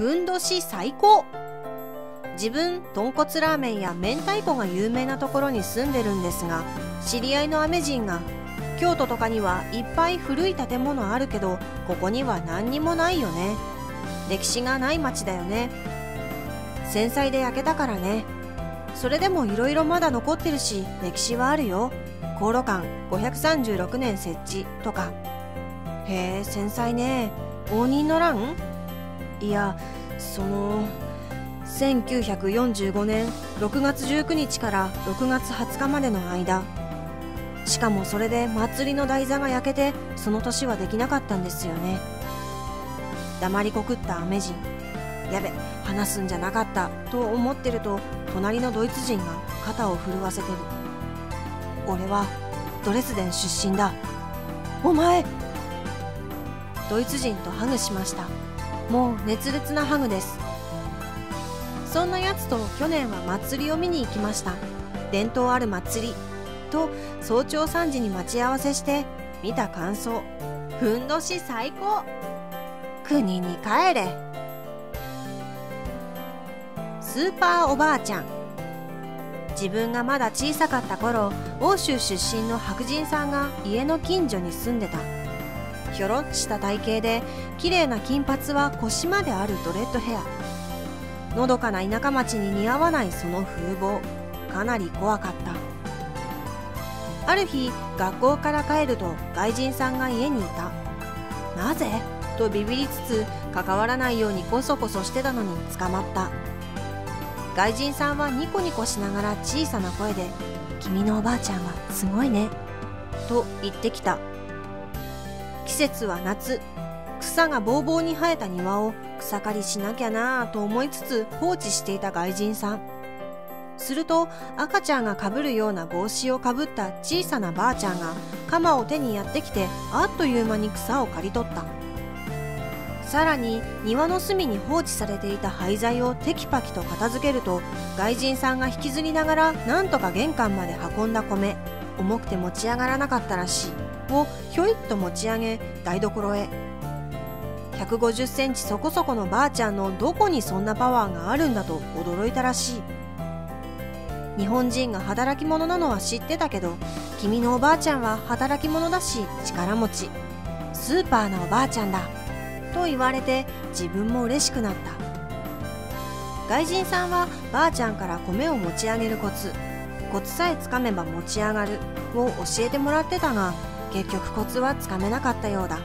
ふんどし最高。自分豚骨ラーメンや明太子が有名なところに住んでるんですが、知り合いのアメ人が「京都とかにはいっぱい古い建物あるけどここには何にもないよね。歴史がない町だよね。戦災で焼けたからね。それでもいろいろまだ残ってるし歴史はあるよ。高炉館536年設置」とか。へえ、戦災ね。応仁の乱？いや、その1945年6月19日から6月20日までの間、しかもそれで祭りの台座が焼けてその年はできなかったんですよね。黙りこくったアメ人、やべ、話すんじゃなかったと思ってると、隣のドイツ人が肩を震わせてる。俺はドレスデン出身だ。お前。ドイツ人とハグしました。もう熱烈なハグです。そんなやつと去年は祭りを見に行きました。伝統ある祭りと早朝3時に待ち合わせして見た感想。ふんどし最高。国に帰れ。スーパーおばあちゃん。自分がまだ小さかった頃、欧州出身の白人さんが家の近所に住んでた。ひょろっとした体型で綺麗な金髪は腰まであるドレッドヘア。のどかな田舎町に似合わないその風貌、かなり怖かった。ある日学校から帰ると外人さんが家にいた。なぜとビビりつつ関わらないようにコソコソしてたのに捕まった。外人さんはニコニコしながら小さな声で「君のおばあちゃんはすごいね」と言ってきた。季節は夏、草がぼうぼうに生えた庭を草刈りしなきゃなぁと思いつつ放置していた外人さん。すると赤ちゃんがかぶるような帽子をかぶった小さなばあちゃんが鎌を手にやってきて、あっという間に草を刈り取った。さらに庭の隅に放置されていた廃材をテキパキと片付けると、外人さんが引きずりながらなんとか玄関まで運んだ米、重くて持ち上がらなかったらしいをひょいっと持ち上げ台所へ。150センチそこそこのばあちゃんのどこにそんなパワーがあるんだと驚いたらしい。日本人が働き者なのは知ってたけど、君のおばあちゃんは働き者だし力持ち、スーパーなおばあちゃんだと言われて自分も嬉しくなった。外人さんはばあちゃんから米を持ち上げるコツ、コツさえつかめば持ち上がるを教えてもらってたが、結局コツはつかめなかったようだ。